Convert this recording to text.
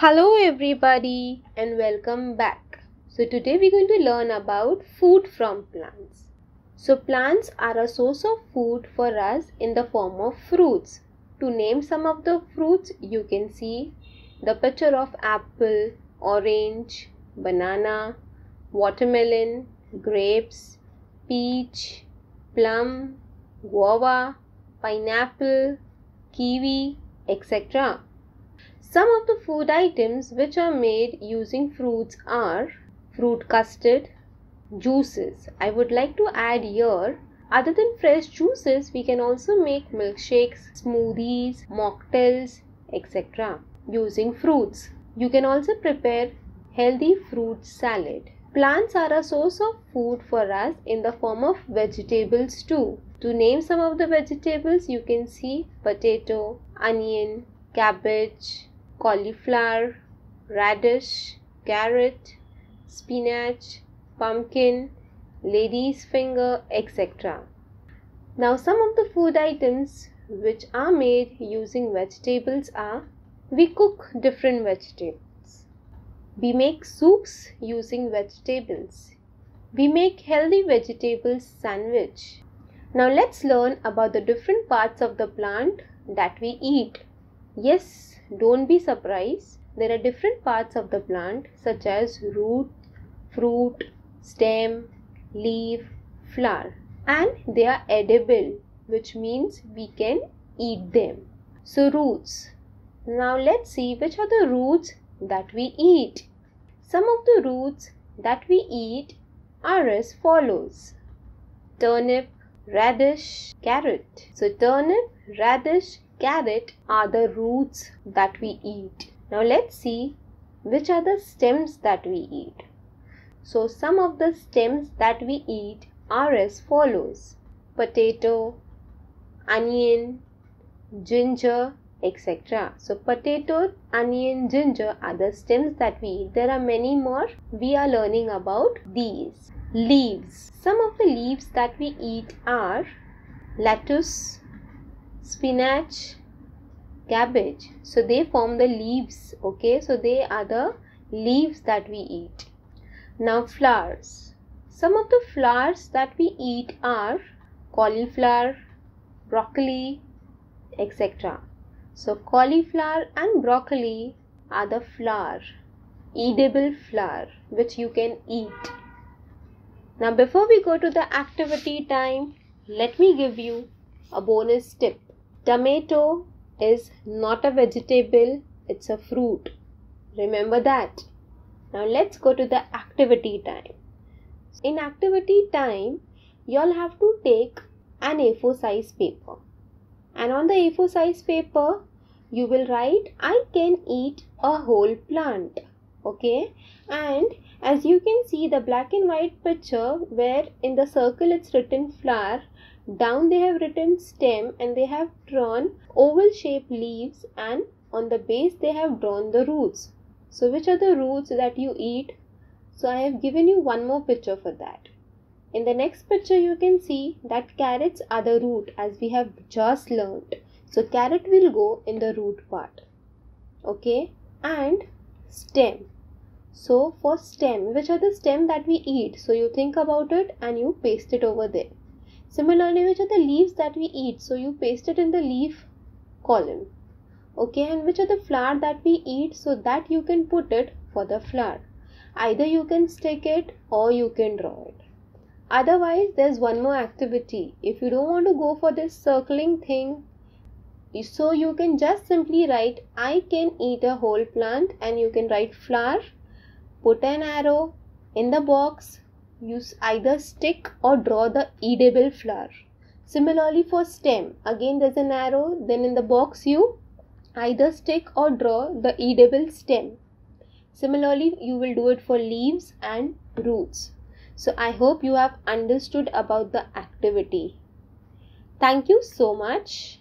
Hello everybody and welcome back. So today we're going to learn about food from plants. So plants are a source of food for us in the form of fruits. To name some of the fruits, you can see the picture of apple, orange, banana, watermelon, grapes, peach, plum, guava, pineapple, kiwi, etc. Some of the food items which are made using fruits are fruit custard, juices. I would like to add here, other than fresh juices, we can also make milkshakes, smoothies, mocktails, etc. using fruits. You can also prepare healthy fruit salad. Plants are a source of food for us in the form of vegetables too. To name some of the vegetables, you can see potato, onion, cabbage, cauliflower, radish, carrot, spinach, pumpkin, lady's finger, etc. Now some of the food items which are made using vegetables are, we cook different vegetables. We make soups using vegetables. We make healthy vegetable sandwich. Now let's learn about the different parts of the plant that we eat. Yes, don't be surprised. There are different parts of the plant such as root, fruit, stem, leaf, flower, and they are edible, which means we can eat them. So roots. Now let's see which are the roots that we eat. Some of the roots that we eat are as follows. Turnip, radish, carrot. So turnip, radish, carrot are the roots that we eat. Now let's see which are the stems that we eat. So some of the stems that we eat are as follows. Potato, onion, ginger, etc. So potato, onion, ginger are the stems that we eat. There are many more. We are learning about these. Leaves. Some of the leaves that we eat are lettuce, spinach, cabbage. So they form the leaves. Okay, so they are the leaves that we eat. Now flowers. Some of the flowers that we eat are cauliflower, broccoli, etc. So cauliflower and broccoli are the flower, edible flower, which you can eat. Now before we go to the activity time, let me give you a bonus tip. Tomato is not a vegetable, it's a fruit. Remember that. Now let's go to the activity time. In activity time, you all have to take an A4 size paper. And on the A4 size paper, you will write, I can eat a whole plant. Okay. And as you can see the black and white picture where in the circle it's written flower, down they have written stem and they have drawn oval shaped leaves, and on the base they have drawn the roots. So which are the roots that you eat? So I have given you one more picture for that. In the next picture you can see that carrots are the root, as we have just learnt. So carrot will go in the root part. Okay, and stem. So for stem, which are the stem that we eat? So you think about it and you paste it over there. Similarly, which are the leaves that we eat? So you paste it in the leaf column. Okay, and which are the flower that we eat? So that you can put it for the flower. Either you can stick it or you can draw it. Otherwise, there's one more activity. If you don't want to go for this circling thing, so you can just simply write, I can eat a whole plant, and you can write flower, put an arrow in the box, use either stick or draw the edible flower. Similarly for stem, again there's an arrow, then in the box you either stick or draw the edible stem. Similarly, you will do it for leaves and roots. So I hope you have understood about the activity. Thank you so much.